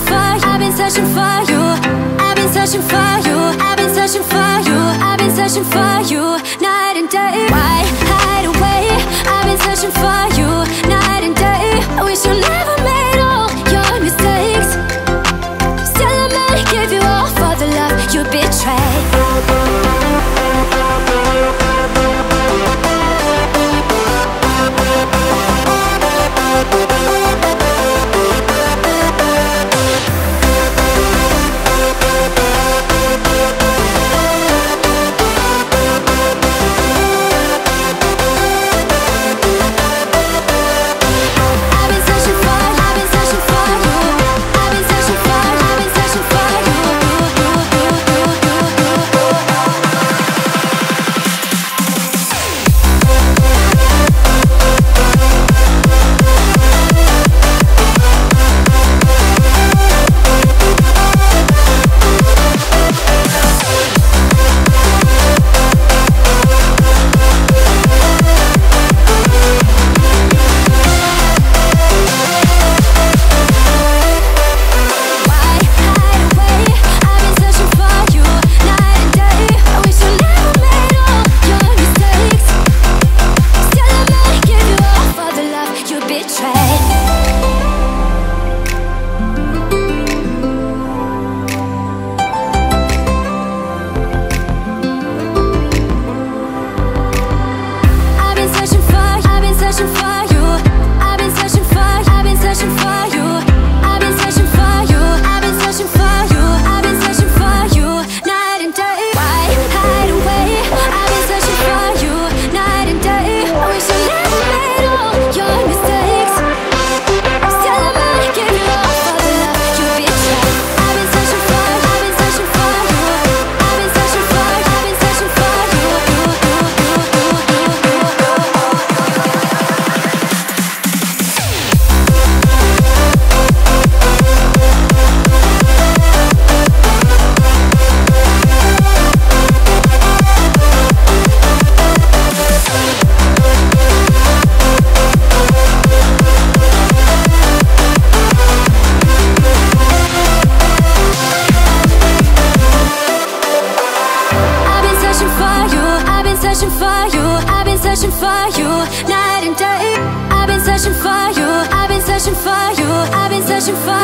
searching for you. I've been searching for you. I've been searching for you. I've been searching for you. I've been searching for you, night and day. Why hide away? I've been searching for you, night and day. I wish you never made all your mistakes. Still I may give you all for the love you betrayed. Searching for you, I've been searching for you.